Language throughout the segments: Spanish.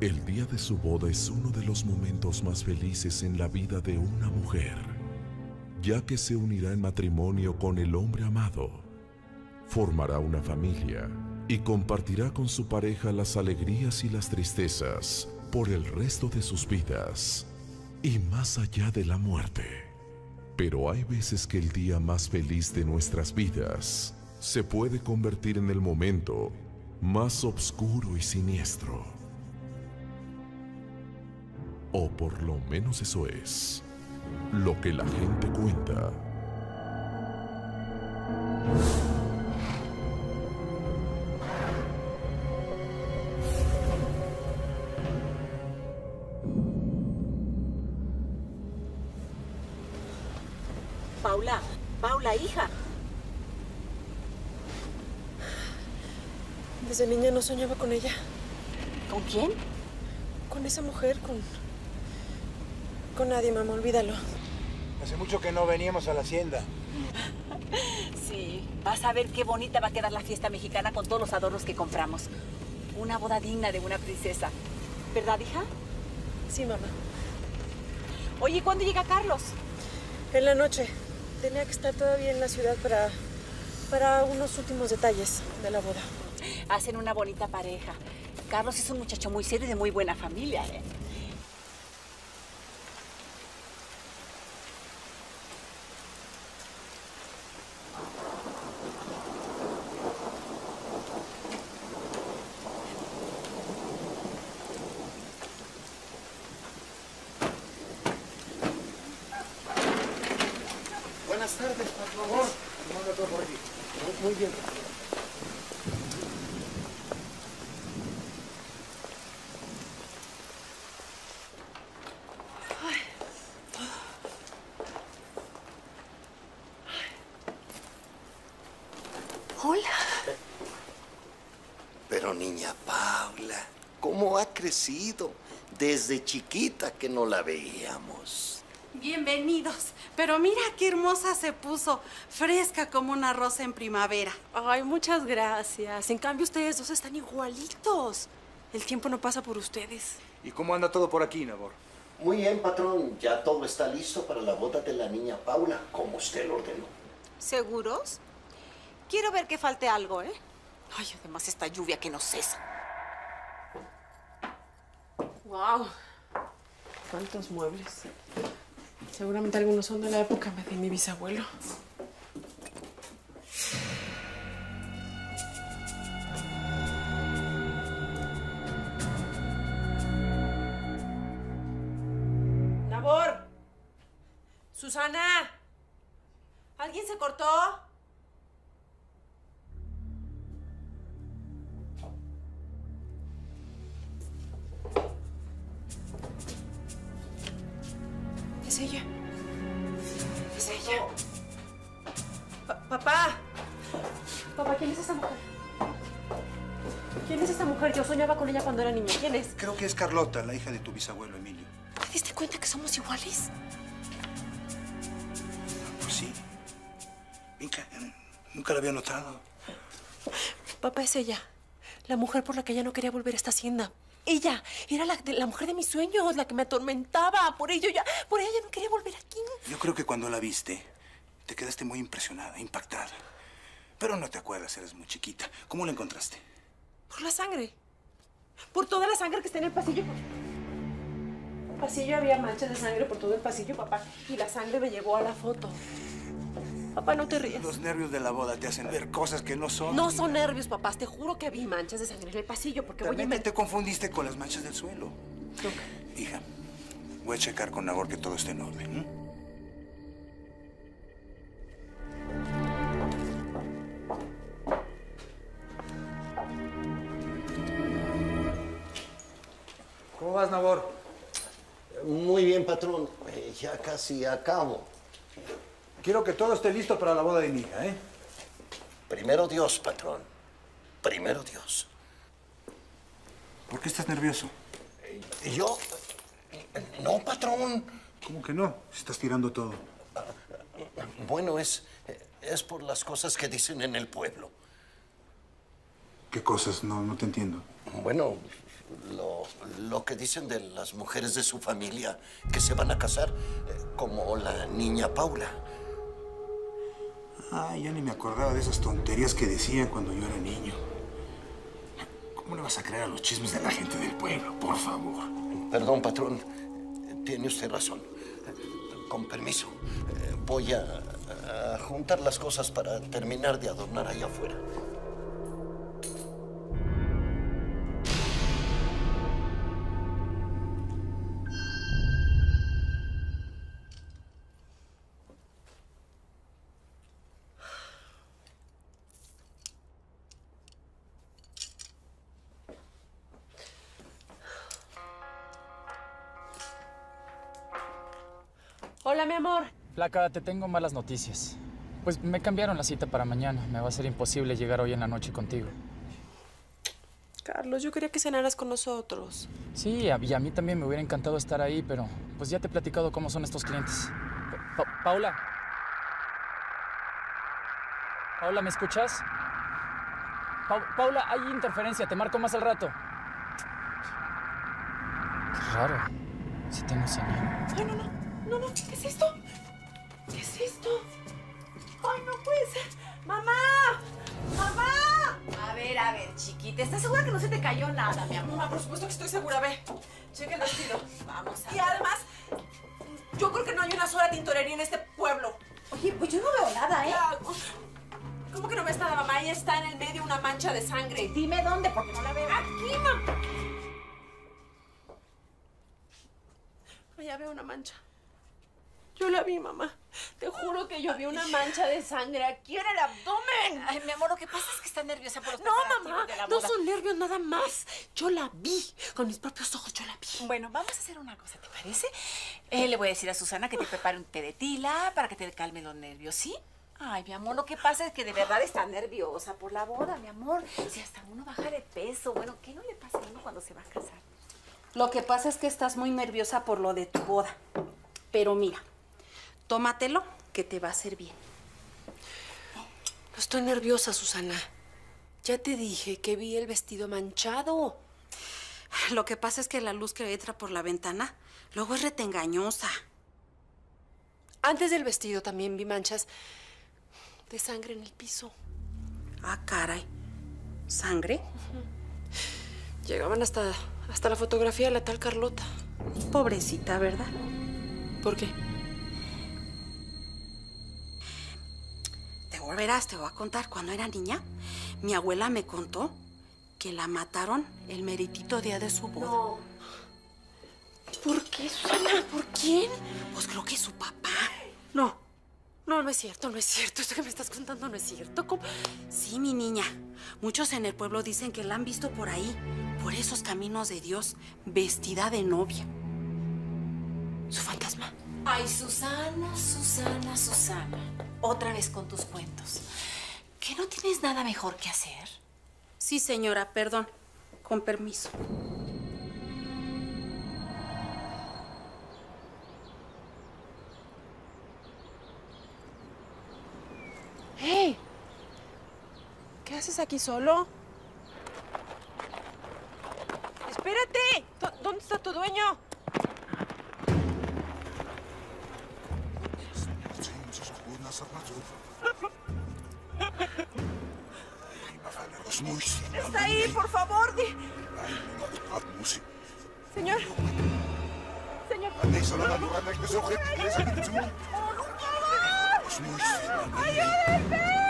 El día de su boda es uno de los momentos más felices en la vida de una mujer, ya que se unirá en matrimonio con el hombre amado, formará una familia y compartirá con su pareja las alegrías y las tristezas por el resto de sus vidas y más allá de la muerte. Pero hay veces que el día más feliz de nuestras vidas se puede convertir en el momento más oscuro y siniestro. O por lo menos eso es lo que la gente cuenta. Paula, Paula, hija. Desde niña no soñaba con ella. ¿Con quién? Con esa mujer, con nadie, mamá, olvídalo. Hace mucho que no veníamos a la hacienda. Sí, vas a ver qué bonita va a quedar la fiesta mexicana con todos los adornos que compramos. Una boda digna de una princesa. ¿Verdad, hija? Sí, mamá. Oye, ¿cuándo llega Carlos? En la noche. Tenía que estar todavía en la ciudad para unos últimos detalles de la boda. Hacen una bonita pareja. Carlos es un muchacho muy serio y de muy buena familia, ¿eh? Crecido desde chiquita que no la veíamos. Bienvenidos, pero mira qué hermosa se puso, fresca como una rosa en primavera. Ay, muchas gracias. En cambio, ustedes dos están igualitos. El tiempo no pasa por ustedes. ¿Y cómo anda todo por aquí, Nabor? Muy bien, patrón. Ya todo está listo para la boda de la niña Paula, como usted lo ordenó. ¿Seguros? Quiero ver que falte algo, ¿eh? Ay, además esta lluvia que no cesa. ¡Wow! ¿Cuántos muebles? Seguramente algunos son de la época de mi bisabuelo. ¡Nabor! ¡Susana! ¿Alguien se cortó? Cuando era niña. ¿Quién es? Creo que es Carlota, la hija de tu bisabuelo, Emilio. ¿Te diste cuenta que somos iguales? Pues sí. Nunca la había notado. Papá, es ella. La mujer por la que ella no quería volver a esta hacienda. Ella era la mujer de mis sueños, la que me atormentaba. Por ella no quería volver aquí. Yo creo que cuando la viste, te quedaste muy impresionada, impactada. Pero no te acuerdas, eres muy chiquita. ¿Cómo la encontraste? Por la sangre. Por toda la sangre que está en el pasillo. En el pasillo había manchas de sangre por todo el pasillo, papá. Y la sangre me llevó a la foto. Papá, no te rías. Los nervios de la boda te hacen ver cosas que no son. No son nervios, papá. Te juro que vi manchas de sangre en el pasillo. Porque también te confundiste con las manchas del suelo. No. Hija, voy a checar con Nabor que todo esté en orden. ¿Eh? ¿Cómo vas, Nabor? Muy bien, patrón. Ya casi acabo. Quiero que todo esté listo para la boda de mi hija, ¿eh? Primero Dios, patrón. Primero Dios. ¿Por qué estás nervioso? ¿Yo? No, patrón. ¿Cómo que no? Estás tirando todo. Bueno, es por las cosas que dicen en el pueblo. ¿Qué cosas? No te entiendo. Bueno... lo que dicen de las mujeres de su familia que se van a casar, como la niña Paula. Ah, ya ni me acordaba de esas tonterías que decían cuando yo era niño. ¿Cómo le vas a creer a los chismes de la gente del pueblo? Por favor. Perdón, patrón. Tiene usted razón. Con permiso. Voy a juntar las cosas para terminar de adornar allá afuera. Hola, mi amor. Flaca, te tengo malas noticias. Pues me cambiaron la cita para mañana. Me va a ser imposible llegar hoy en la noche contigo. Carlos, yo quería que cenaras con nosotros. Sí, y a mí también me hubiera encantado estar ahí, pero pues ya te he platicado cómo son estos clientes. Paula. Paula, ¿me escuchas? Paula, hay interferencia. Te marco más al rato. Qué raro. Si tengo señal. Ay, no, no. No, no, ¿qué es esto? ¿Qué es esto? ¡Ay, no puede ser! ¡Mamá! ¡Mamá! A ver, chiquita, ¿estás segura que no se te cayó nada, mi amor? Mamá, por supuesto que estoy segura, ve. Checa el vestido. Vamos a ver. Y además, yo creo que no hay una sola tintorería en este pueblo. Oye, pues yo no veo nada, ¿eh? ¿Cómo que no ves nada, mamá? Ahí está en el medio una mancha de sangre. Dime dónde, porque no la veo. ¡Aquí, mamá! Allá veo una mancha. Yo la vi, mamá. Te juro que yo vi una mancha de sangre aquí en el abdomen. Ay, mi amor, lo que pasa es que está nerviosa por los preparativos de la boda. No, mamá, no son nervios nada más. Yo la vi. Con mis propios ojos yo la vi. Bueno, vamos a hacer una cosa, ¿te parece? Le voy a decir a Susana que te prepare un té de tila para que te calmen los nervios, ¿sí? Ay, mi amor, lo que pasa es que de verdad está nerviosa por la boda, mi amor. Si hasta uno baja de peso. Bueno, ¿qué no le pasa a uno cuando se va a casar? Lo que pasa es que estás muy nerviosa por lo de tu boda. Pero mira, tómatelo, que te va a hacer bien. No estoy nerviosa, Susana. Ya te dije que vi el vestido manchado. Lo que pasa es que la luz que entra por la ventana luego es retengañosa. Antes del vestido también vi manchas de sangre en el piso. Ah, caray. ¿Sangre? Uh-huh. Llegaban hasta la fotografía de la tal Carlota. Pobrecita, ¿verdad? ¿Por qué? Verás, te voy a contar, cuando era niña, mi abuela me contó que la mataron el meritito día de su boda. No. ¿Por qué, Susana? ¿Por quién? Pues creo que su papá. No, no, no es cierto, no es cierto. Esto que me estás contando no es cierto. ¿Cómo? Sí, mi niña. Muchos en el pueblo dicen que la han visto por ahí, por esos caminos de Dios, vestida de novia. Su fantasma. Ay, Susana, Susana, Susana. Otra vez con tus cuentos. ¿Que no tienes nada mejor que hacer? Sí, señora, perdón. Con permiso. ¡Hey! ¿Qué haces aquí solo? ¡Espérate! ¿Dónde está tu dueño? Está ahí, por favor. Señor. Señor. ¡Ayúdenme!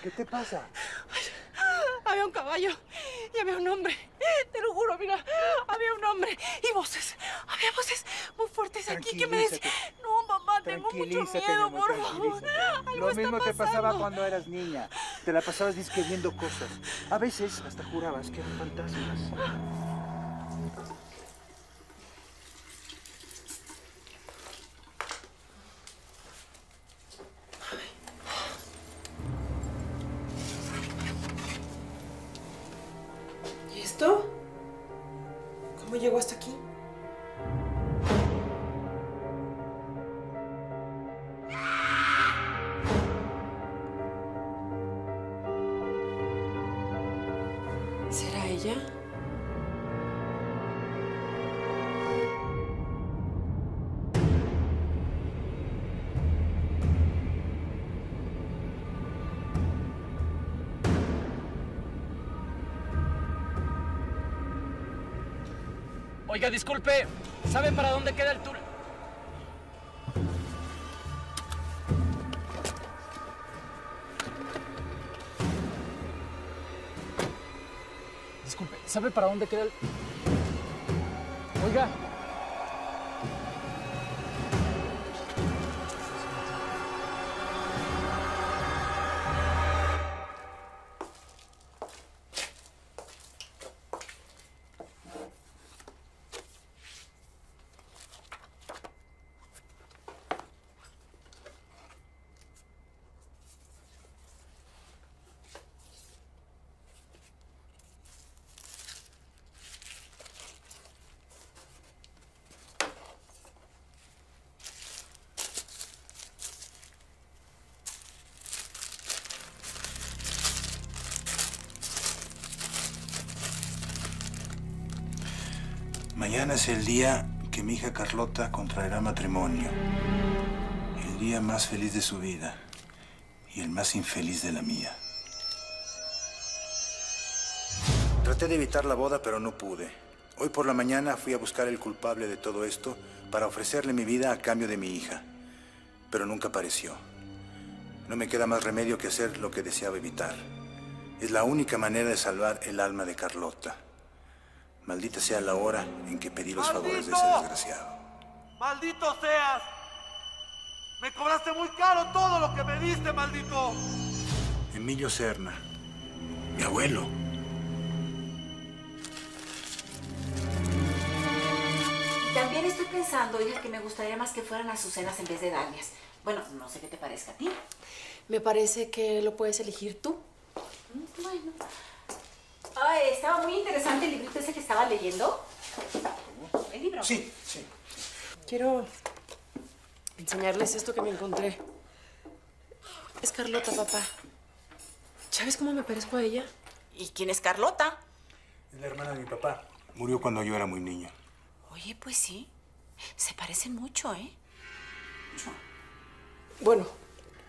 ¿Qué te pasa? Ay, había un caballo y había un hombre. Te lo juro, mira, había un hombre y voces. Había voces muy fuertes aquí que me decían... No, mamá, tengo mucho miedo, por favor. Lo mismo te pasaba cuando eras niña. Te la pasabas disquiriendo cosas. A veces hasta jurabas que eran fantasmas. esto? ¿Cómo llegó hasta aquí? ¿Será ella? Oiga, disculpe, ¿sabe para dónde queda el túnel? Disculpe, ¿sabe para dónde queda el... Oiga. Mañana es el día que mi hija Carlota contraerá matrimonio. El día más feliz de su vida y el más infeliz de la mía. Traté de evitar la boda, pero no pude. Hoy por la mañana fui a buscar al culpable de todo esto para ofrecerle mi vida a cambio de mi hija. Pero nunca apareció. No me queda más remedio que hacer lo que deseaba evitar. Es la única manera de salvar el alma de Carlota. Maldita sea la hora en que pedí los favores de ese desgraciado. ¡Maldito seas! ¡Me cobraste muy caro todo lo que me diste, maldito! Emilio Serna, mi abuelo. También estoy pensando, hija, que me gustaría más que fueran azucenas en vez de dalias. Bueno, no sé qué te parezca a ti. Me parece que lo puedes elegir tú. Bueno... Ay, estaba muy interesante el librito ese que estaba leyendo. ¿El libro? Sí, sí. Quiero enseñarles esto que me encontré. Es Carlota, papá. ¿Sabes cómo me parezco a ella? ¿Y quién es Carlota? Es la hermana de mi papá. Murió cuando yo era muy niño. Oye, pues sí. Se parecen mucho, ¿eh? Mucho. Bueno,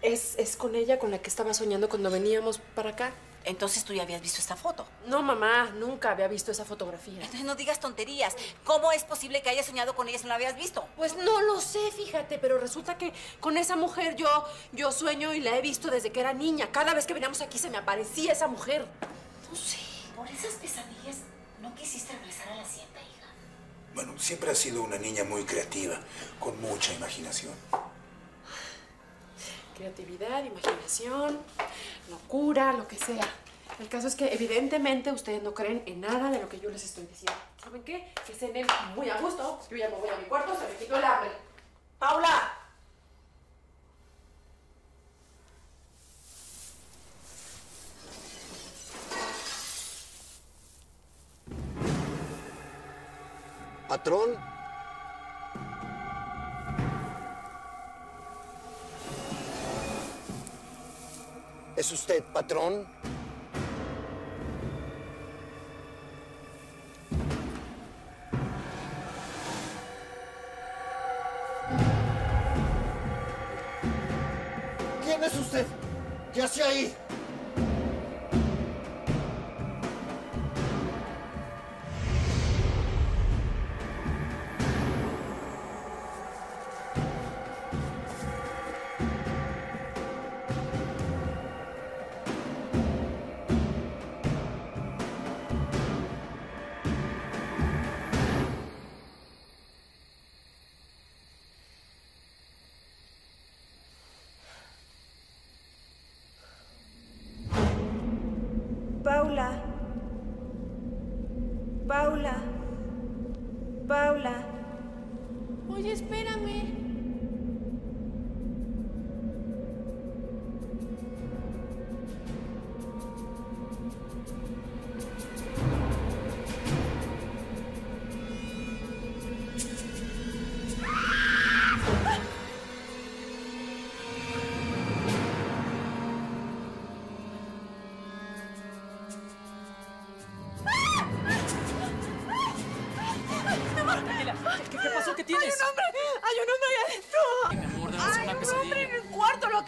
es con ella con la que estaba soñando cuando veníamos para acá. Entonces, ¿tú ya habías visto esta foto? No, mamá, nunca había visto esa fotografía. Entonces, no digas tonterías. ¿Cómo es posible que hayas soñado con ella si no la habías visto? Pues no lo sé, fíjate, pero resulta que con esa mujer yo sueño y la he visto desde que era niña. Cada vez que veníamos aquí se me aparecía esa mujer. No sé, por esas pesadillas no quisiste regresar a la hacienda, hija. Bueno, siempre has sido una niña muy creativa, con mucha imaginación. Creatividad, imaginación, locura, lo que sea. El caso es que evidentemente ustedes no creen en nada de lo que yo les estoy diciendo. ¿Saben qué? Que cenen muy a gusto. Yo ya me voy a mi cuarto, se me quitó el hambre. ¡Paula! ¿Patrón? ¿Es usted patrón? ¿Quién es usted? ¿Qué hace ahí?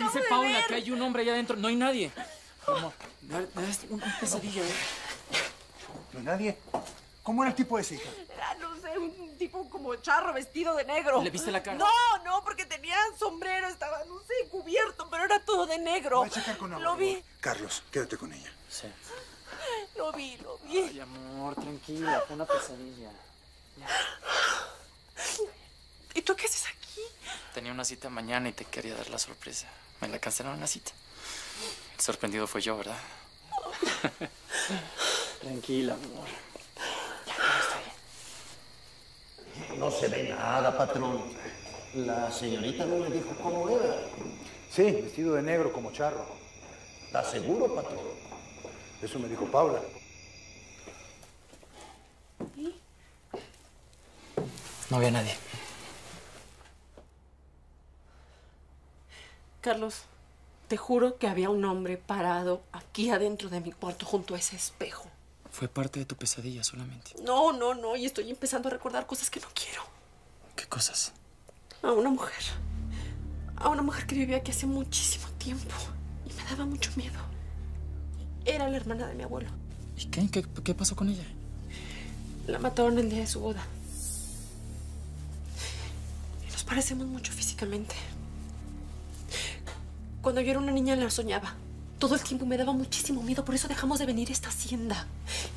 Dice Paula que hay un hombre allá adentro. No hay nadie. Amor, me das una pesadilla, ¿eh? ¿No hay nadie? ¿Cómo era el tipo ese, hija? Era, no sé, un tipo como charro vestido de negro. ¿Le viste la cara? No, no, porque tenía sombrero, estaba, no sé, cubierto, pero era todo de negro. Voy a checar con Nabor. Lo vi. Carlos, quédate con ella. Sí. Lo vi. Ay, amor, tranquila, fue una pesadilla. Ya. ¿Y tú qué haces aquí? Tenía una cita mañana y te quería dar la sorpresa. Me la cancelaron la cita. El sorprendido fue yo, ¿verdad? Tranquila, amor. Ya, no está bien. No se ve nada, patrón. La señorita no le dijo cómo era. Sí, vestido de negro como charro. ¿Estás seguro, patrón? Eso me dijo Paula. ¿Y? No había nadie. Carlos, te juro que había un hombre parado aquí adentro de mi cuarto junto a ese espejo. Fue parte de tu pesadilla solamente. No. Y estoy empezando a recordar cosas que no quiero. ¿Qué cosas? A una mujer. A una mujer que vivía aquí hace muchísimo tiempo. Y me daba mucho miedo. Era la hermana de mi abuelo. ¿Y qué? ¿Qué pasó con ella? La mataron el día de su boda. Y nos parecemos mucho físicamente. Cuando yo era una niña la soñaba. Todo el tiempo me daba muchísimo miedo, por eso dejamos de venir a esta hacienda.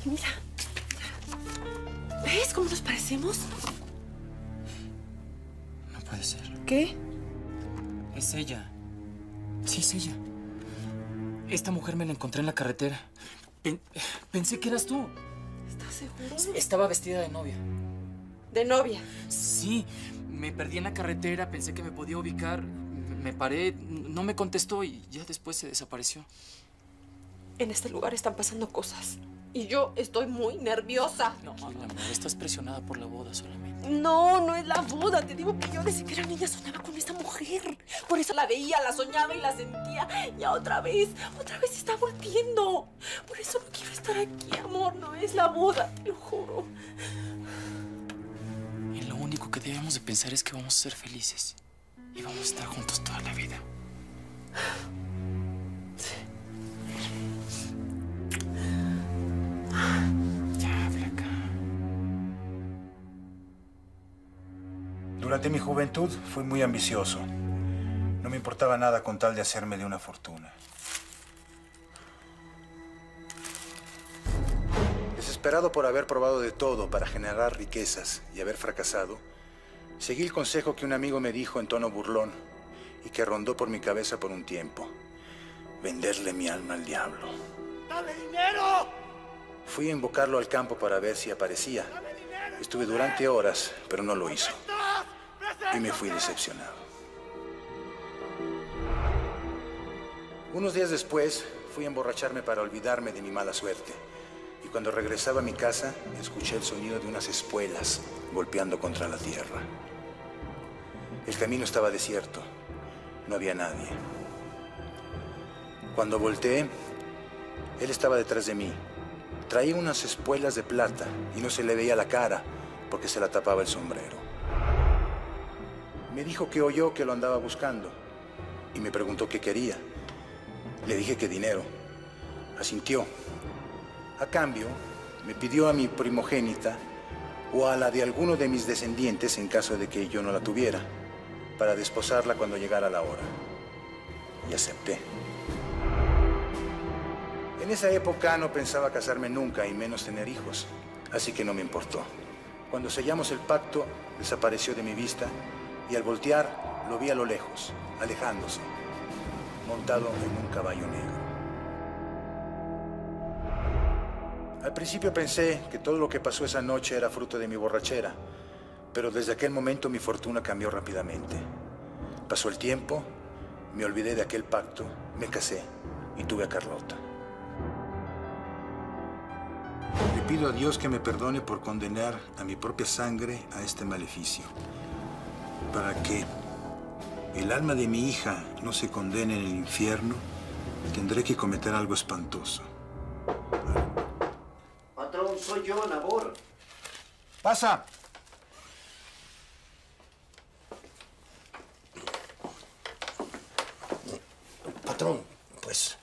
Y mira, ¿ves cómo nos parecemos? No puede ser. ¿Qué? Es ella. Sí, es ella. Esta mujer me la encontré en la carretera. Pensé que eras tú. ¿Estás seguro? Estaba vestida de novia. ¿De novia? Sí. Me perdí en la carretera, pensé que me podía ubicar. Me paré, no me contestó y ya después se desapareció. En este lugar están pasando cosas y yo estoy muy nerviosa. No, amor, estás presionada por la boda solamente. No es la boda. Te digo que yo desde que era niña soñaba con esta mujer. Por eso la veía, la soñaba y la sentía. Ya otra vez se está volviendo. Por eso no quiero estar aquí, amor. No es la boda, te lo juro. Y lo único que debemos de pensar es que vamos a ser felices. Y vamos a estar juntos toda la vida. Ya, flaca. Durante mi juventud fui muy ambicioso. No me importaba nada con tal de hacerme de una fortuna. Desesperado por haber probado de todo para generar riquezas y haber fracasado, seguí el consejo que un amigo me dijo en tono burlón y que rondó por mi cabeza por un tiempo. Venderle mi alma al diablo. ¡Dame dinero! Fui a invocarlo al campo para ver si aparecía. Estuve durante horas, pero no lo hizo. Y me fui decepcionado. Unos días después, fui a emborracharme para olvidarme de mi mala suerte. Y cuando regresaba a mi casa, escuché el sonido de unas espuelas golpeando contra la tierra. El camino estaba desierto. No había nadie. Cuando volteé, él estaba detrás de mí. Traía unas espuelas de plata y no se le veía la cara porque se la tapaba el sombrero. Me dijo que oyó que lo andaba buscando y me preguntó qué quería. Le dije que dinero. Asintió. A cambio, me pidió a mi primogénita o a la de alguno de mis descendientes en caso de que yo no la tuviera, para desposarla cuando llegara la hora. Y acepté. En esa época no pensaba casarme nunca y menos tener hijos, así que no me importó. Cuando sellamos el pacto, desapareció de mi vista y al voltear lo vi a lo lejos, alejándose, montado en un caballo negro. Al principio pensé que todo lo que pasó esa noche era fruto de mi borrachera, pero desde aquel momento mi fortuna cambió rápidamente. Pasó el tiempo, me olvidé de aquel pacto, me casé y tuve a Carlota. Le pido a Dios que me perdone por condenar a mi propia sangre a este maleficio, para que el alma de mi hija no se condene en el infierno, tendré que cometer algo espantoso. Soy yo, Nabor. Pasa. patrón. Pues,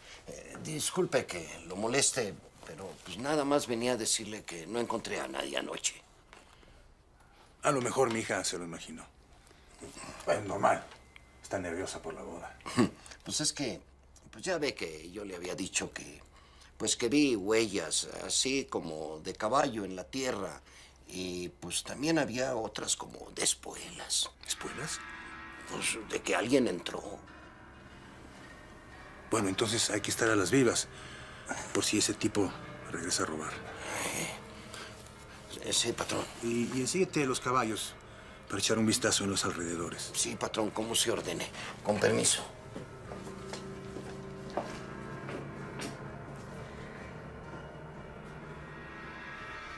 disculpe que lo moleste, pero pues nada más venía a decirle que no encontré a nadie anoche. A lo mejor mi hija se lo imaginó. Es normal. Está nerviosa por la boda. Pues es que, pues ya ve que yo le había dicho que, pues que vi huellas así como de caballo en la tierra. Y pues también había otras como de espuelas. ¿Espuelas? Pues de que alguien entró. Bueno, entonces hay que estar a las vivas, por si ese tipo regresa a robar. Sí, patrón. Y ensíguete los caballos para echar un vistazo en los alrededores. Sí, patrón, como se ordene. Con permiso.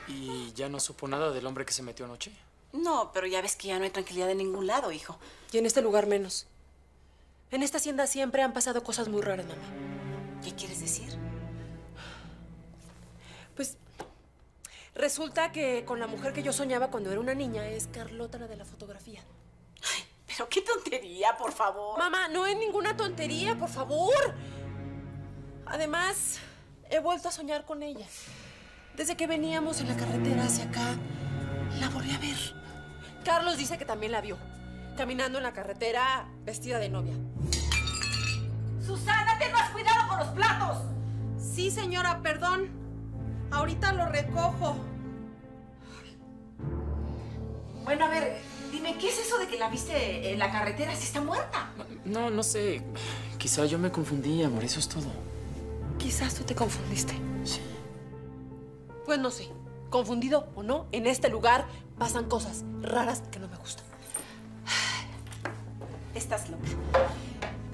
¿Y ya no supo nada del hombre que se metió anoche? No, pero ya ves que ya no hay tranquilidad en ningún lado, hijo. Y en este lugar menos. En esta hacienda siempre han pasado cosas muy raras, mamá. ¿Qué quieres decir? Pues resulta que con la mujer que yo soñaba cuando era una niña es Carlota, la de la fotografía. Ay, pero qué tontería, por favor. Mamá, no es ninguna tontería, por favor. Además, he vuelto a soñar con ella. Desde que veníamos en la carretera hacia acá, la volví a ver. Carlos dice que también la vio, caminando en la carretera vestida de novia. ¡Susana, ten más cuidado con los platos! Sí, señora, perdón. Ahorita lo recojo. Bueno, a ver, dime, ¿qué es eso de que la viste en la carretera si está muerta? No, no sé. Quizá yo me confundí, amor, eso es todo. Quizás tú te confundiste. Sí. Pues no sé, confundido o no, en este lugar pasan cosas raras que no me gustan. Estás loca.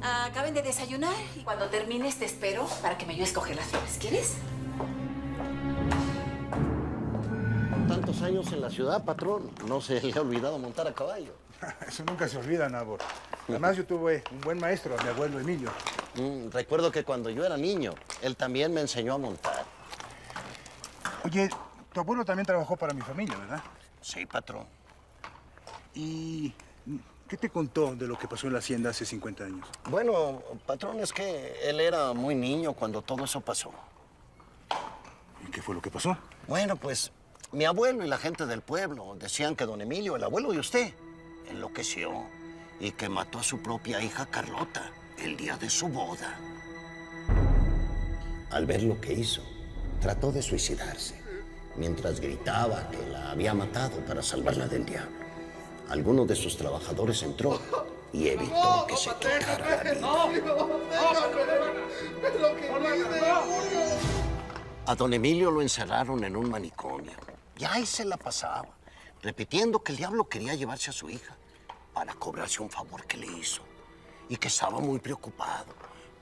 Acaben de desayunar y cuando termines te espero para que me ayudes a escoger las flores. ¿Quieres? Tantos años en la ciudad, patrón, no se le ha olvidado montar a caballo. Eso nunca se olvida, Nabor. Además, yo tuve un buen maestro, mi abuelo Emilio. Recuerdo que cuando yo era niño, él también me enseñó a montar. Oye, tu abuelo también trabajó para mi familia, ¿verdad? Sí, patrón. ¿Y qué te contó de lo que pasó en la hacienda hace 50 años? Bueno, patrón, es que él era muy niño cuando todo eso pasó. ¿Y qué fue lo que pasó? Bueno, pues mi abuelo y la gente del pueblo decían que don Emilio, el abuelo de usted, enloqueció y que mató a su propia hija Carlota el día de su boda. Al ver lo que hizo, trató de suicidarse, mientras gritaba que la había matado para salvarla del diablo. Alguno de sus trabajadores entró y evitó que se quitara la vida. A don Emilio lo encerraron en un manicomio. Y ahí se la pasaba, repitiendo que el diablo quería llevarse a su hija para cobrarse un favor que le hizo. Y que estaba muy preocupado,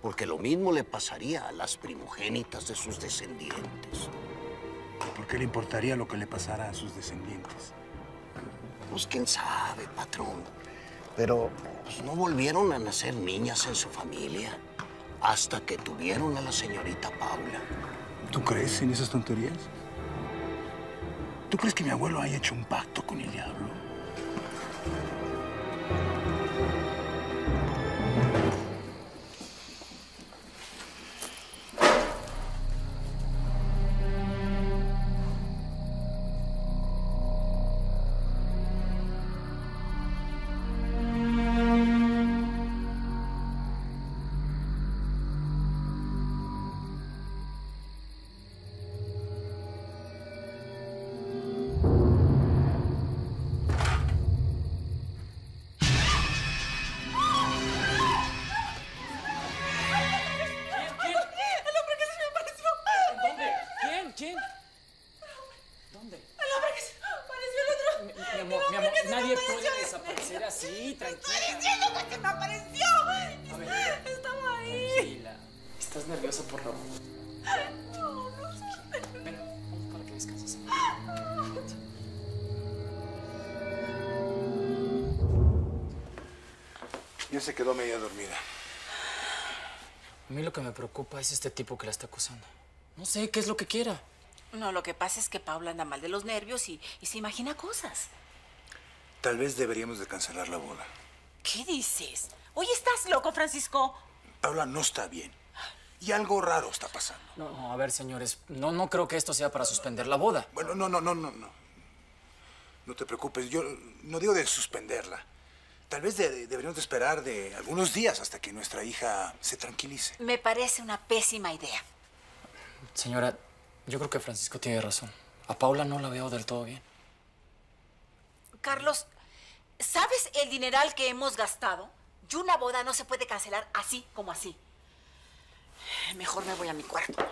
porque lo mismo le pasaría a las primogénitas de sus descendientes. ¿Por qué le importaría lo que le pasara a sus descendientes? Pues quién sabe, patrón. Pero pues, no volvieron a nacer niñas en su familia hasta que tuvieron a la señorita Paula. ¿Tú crees en esas tonterías? ¿Tú crees que mi abuelo haya hecho un pacto con el diablo? Se quedó media dormida. A mí lo que me preocupa es este tipo que la está acusando. No sé qué es lo que quiera. No, lo que pasa es que Paula anda mal de los nervios y se imagina cosas. Tal vez deberíamos de cancelar la boda. ¿Qué dices? Oye, ¿estás loco, Francisco? Paula no está bien. Y algo raro está pasando. No, no, a ver, señores. No creo que esto sea para suspender la boda. Bueno, no. No te preocupes. Yo no digo de suspenderla. Tal vez deberíamos de esperar de algunos días hasta que nuestra hija se tranquilice. Me parece una pésima idea. Señora, yo creo que Francisco tiene razón. A Paula no la veo del todo bien. Carlos, ¿sabes el dineral que hemos gastado? Y una boda no se puede cancelar así como así. Mejor me voy a mi cuarto.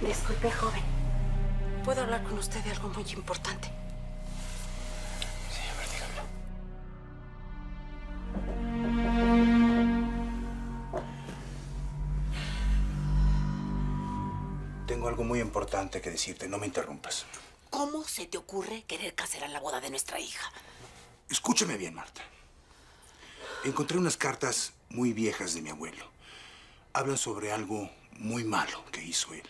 Disculpe, joven. Puedo hablar con usted de algo muy importante. Sí, a ver, dígame. Tengo algo muy importante que decirte. No me interrumpas. ¿Cómo se te ocurre querer cancelar la boda de nuestra hija? Escúchame bien, Marta. Encontré unas cartas muy viejas de mi abuelo. Hablan sobre algo muy malo que hizo él.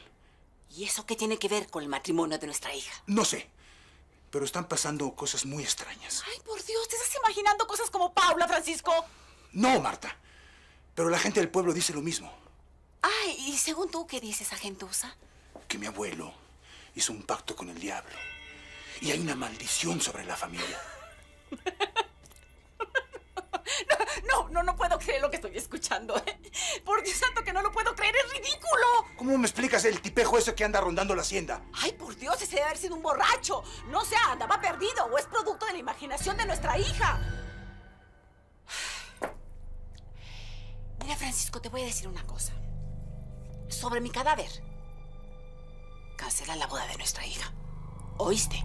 ¿Y eso qué tiene que ver con el matrimonio de nuestra hija? No sé, pero están pasando cosas muy extrañas. Ay, por Dios, ¿te estás imaginando cosas como Paula, Francisco? No, Marta, pero la gente del pueblo dice lo mismo. Ay, ¿y según tú qué dice esa gentuza? Que mi abuelo hizo un pacto con el diablo y hay una maldición sobre la familia. No puedo creer lo que estoy escuchando, ¿eh? Por Dios santo que no lo puedo creer, es ridículo. ¿Cómo me explicas el tipejo ese que anda rondando la hacienda? Ay, por Dios, ese debe haber sido un borracho. No sé, andaba perdido o es producto de la imaginación de nuestra hija. Mira, Francisco, te voy a decir una cosa. Sobre mi cadáver. Cancela la boda de nuestra hija. ¿Oíste?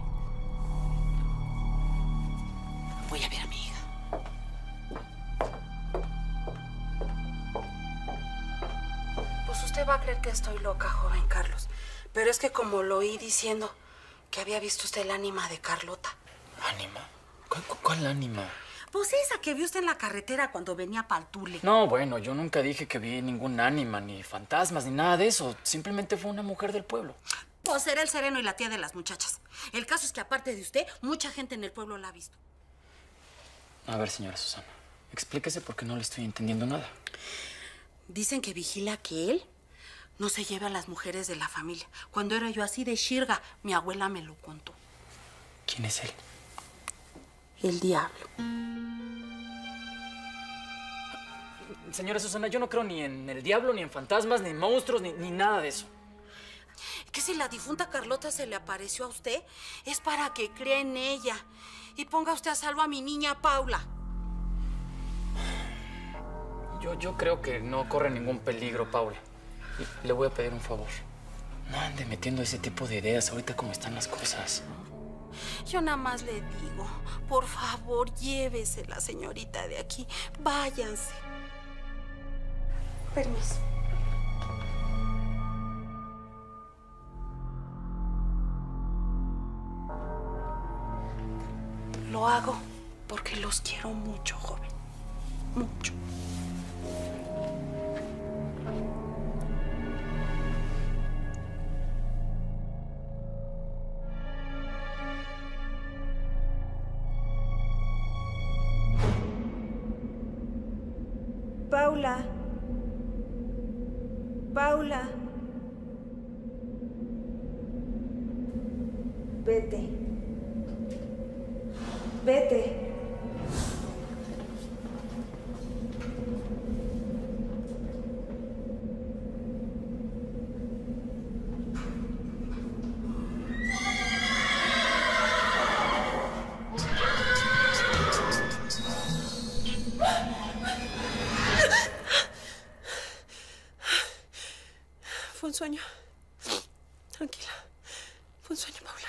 Voy a ver a mi hija. Pues usted va a creer que estoy loca, joven Carlos. Pero es que como lo oí diciendo que había visto usted el ánima de Carlota. ¿Ánima? ¿Cuál ánima? Pues esa que vio usted en la carretera cuando venía para el Tule. No, bueno, yo nunca dije que vi ningún ánima, ni fantasmas, ni nada de eso. Simplemente fue una mujer del pueblo. Pues era el sereno y la tía de las muchachas. El caso es que aparte de usted, mucha gente en el pueblo la ha visto. A ver, señora Susana, explíquese porque no le estoy entendiendo nada. Dicen que vigila que él no se lleve a las mujeres de la familia. Cuando era yo así de shirga, mi abuela me lo contó. ¿Quién es él? El diablo. Señora Susana, yo no creo ni en el diablo, ni en fantasmas, ni en monstruos, ni nada de eso. Que si la difunta Carlota se le apareció a usted, es para que crea en ella y ponga usted a salvo a mi niña Paula. Yo creo que no corre ningún peligro, Paula. Le voy a pedir un favor. No ande metiendo ese tipo de ideas ahorita como están las cosas. Yo nada más le digo, por favor, llévese la señorita de aquí. Váyanse. Permiso. Lo hago porque los quiero mucho, joven. Mucho. Paula. Paula. Vete. Vete. Fue un sueño. Tranquila. Fue un sueño, Paula.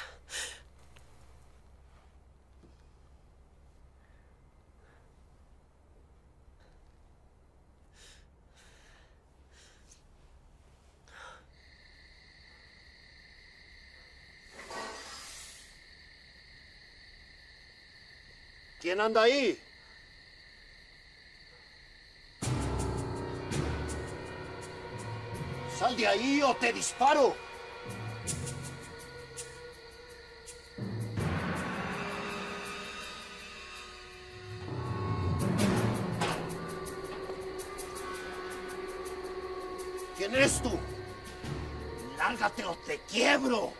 ¿Quién anda ahí? ¡Sal de ahí o te disparo! esto. Lárgate o te quiebro.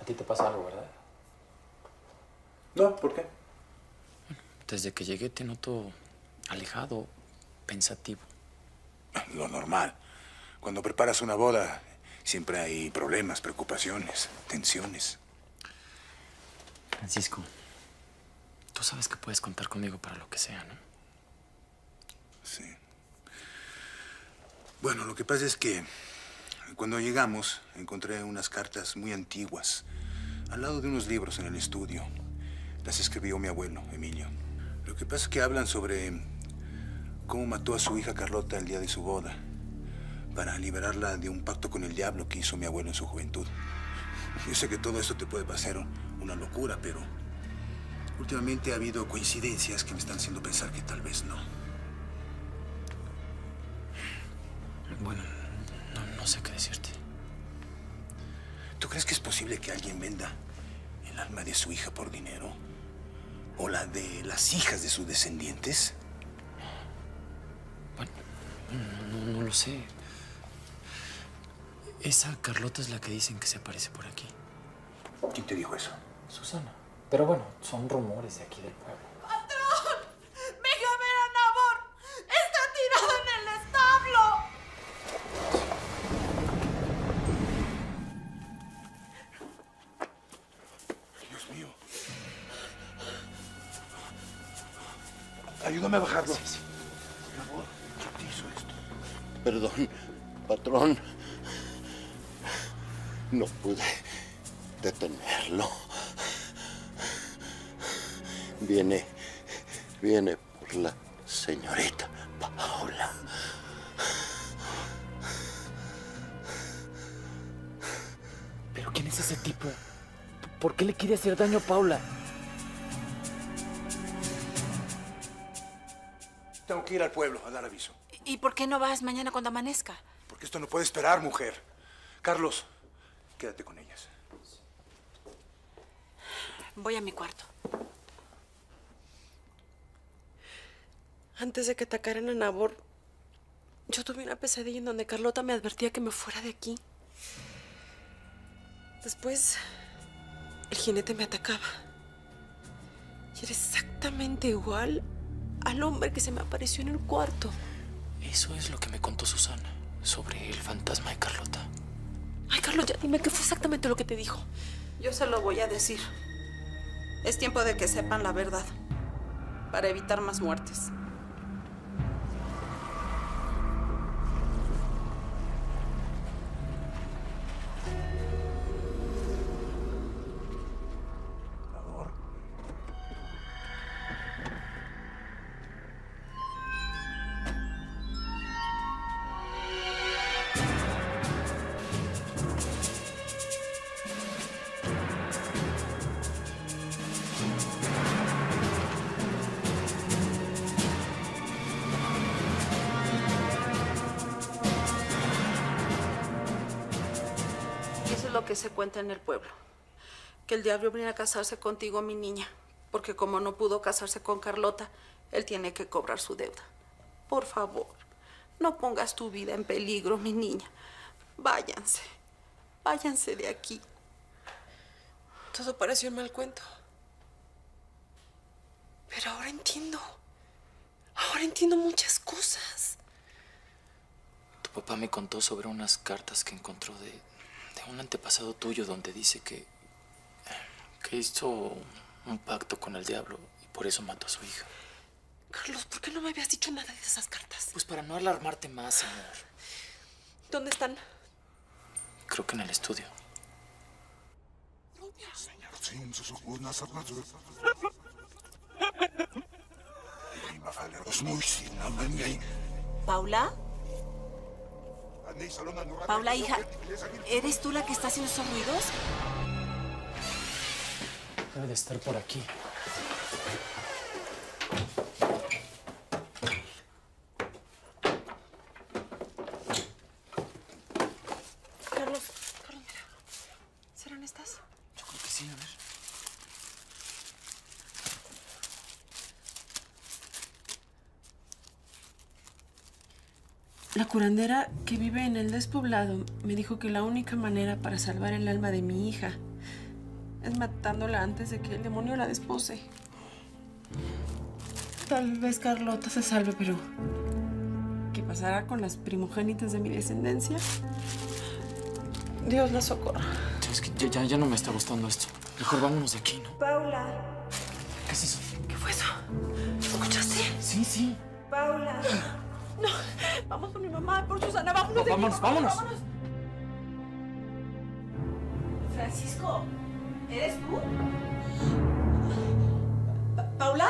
¿A ti te pasa algo, verdad? No, ¿por qué? Desde que llegué te noto alejado, pensativo. Lo normal. Cuando preparas una boda, siempre hay problemas, preocupaciones, tensiones. Francisco, tú sabes que puedes contar conmigo para lo que sea, ¿no? Sí. Bueno, lo que pasa es que cuando llegamos, encontré unas cartas muy antiguas al lado de unos libros en el estudio. Las escribió mi abuelo, Emilio. Lo que pasa es que hablan sobre cómo mató a su hija Carlota el día de su boda para liberarla de un pacto con el diablo que hizo mi abuelo en su juventud. Yo sé que todo esto te puede parecer una locura, pero últimamente ha habido coincidencias que me están haciendo pensar que tal vez no. Bueno, no sé qué decirte. ¿Tú crees que es posible que alguien venda el alma de su hija por dinero? ¿O la de las hijas de sus descendientes? Bueno, no lo sé. Esa Carlota es la que dicen que se aparece por aquí. ¿Quién te dijo eso? Susana. Pero bueno, son rumores de aquí del pueblo. Ayúdame a bajarlo. Sí, sí. Por favor, ¿quién te hizo esto? Perdón, patrón. No pude detenerlo. Viene por la señorita Paula. ¿Pero quién es ese tipo? ¿Por qué le quiere hacer daño a Paula? Tengo que ir al pueblo a dar aviso. ¿Y por qué no vas mañana cuando amanezca? Porque esto no puede esperar, mujer. Carlos, quédate con ellas. Voy a mi cuarto. Antes de que atacaran a Nabor, yo tuve una pesadilla en donde Carlota me advertía que me fuera de aquí. Después, el jinete me atacaba. Y era exactamente igual al hombre que se me apareció en el cuarto. Eso es lo que me contó Susana sobre el fantasma de Carlota. Ay, Carlos, ya dime qué fue exactamente lo que te dijo. Yo se lo voy a decir. Es tiempo de que sepan la verdad para evitar más muertes. Que se cuenta en el pueblo, que el diablo viene a casarse contigo, mi niña, porque como no pudo casarse con Carlota, él tiene que cobrar su deuda. Por favor, no pongas tu vida en peligro, mi niña. Váyanse, váyanse de aquí. Todo pareció un mal cuento. Pero ahora entiendo muchas cosas. Tu papá me contó sobre unas cartas que encontró de un antepasado tuyo donde dice que que hizo un pacto con el diablo y por eso mató a su hija. Carlos, ¿por qué no me habías dicho nada de esas cartas? Pues para no alarmarte más, señor. ¿Dónde están? Creo que en el estudio. ¿Paula? Paula, hija, ¿eres tú la que está haciendo esos ruidos? Debe de estar por aquí. Carlos, mira. ¿Serán estas? Yo creo que sí, a ver. La curandera que vive en el despoblado me dijo que la única manera para salvar el alma de mi hija es matándola antes de que el demonio la despose. Tal vez Carlota se salve, pero ¿qué pasará con las primogénitas de mi descendencia? Dios la socorra. Es que ya no me está gustando esto. Mejor vámonos de aquí, ¿no? Paula. ¿Qué es eso? ¿Qué fue eso? ¿Escuchaste? Sí. Paula. No, vamos por mi mamá, por Susana, vámonos. No, vámonos. Francisco, ¿eres tú? ¿Paula?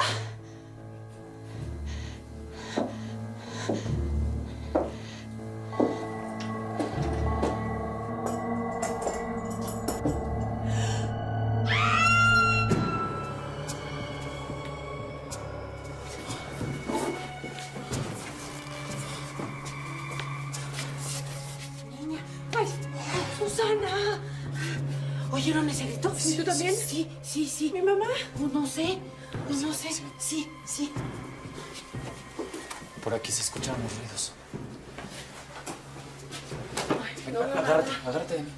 Susana. ¿Oyeron ese grito? Sí, ¿tú también? Sí. ¿Mi mamá? No sé. Sí. Por aquí se escucharon los ruidos. Ay, no, agárrate de mí.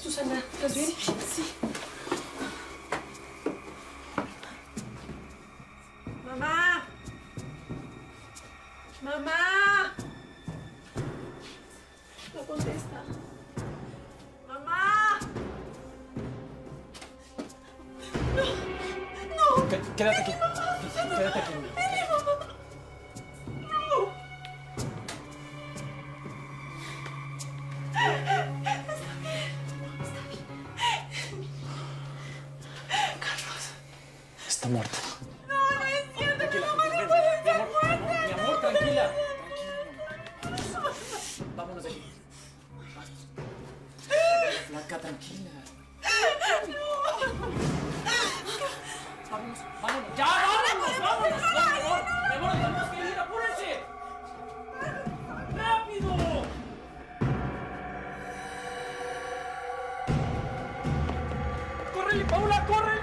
Susana, ¿estás bien? Sí. Mamá. No contesta. Quédate aquí. Quédate aquí. No. Está bien. Carlos. Está muerta. No es cierto. Tranquila, mi mamá no puede estar muerta. Mi amor, tranquila. Vámonos de aquí. Flaca, tranquila. ¡Vámonos! ¡Ya, vámonos! ¡Vámonos! ¡Tenemos que ir! ¡Apúrense! ¡Rápido! ¡Córrele, Paula! ¡Córrele!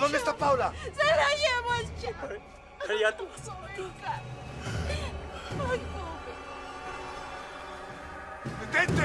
¿Dónde está Paula? ¡Se la llevo el charro! ¡Allá tú! ¡Ay, pobre! ¡Detente!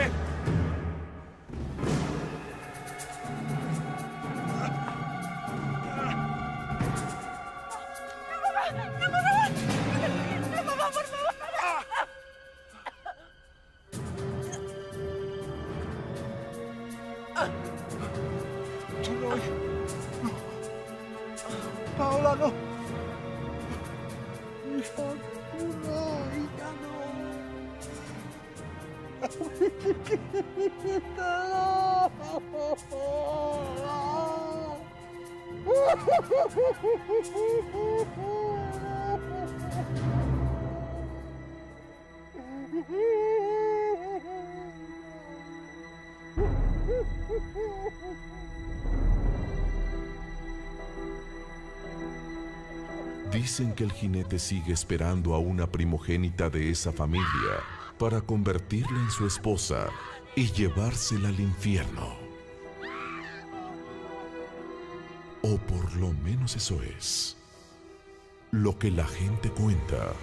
Dicen que el jinete sigue esperando a una primogénita de esa familia para convertirla en su esposa y llevársela al infierno. O por lo menos eso es lo que la gente cuenta.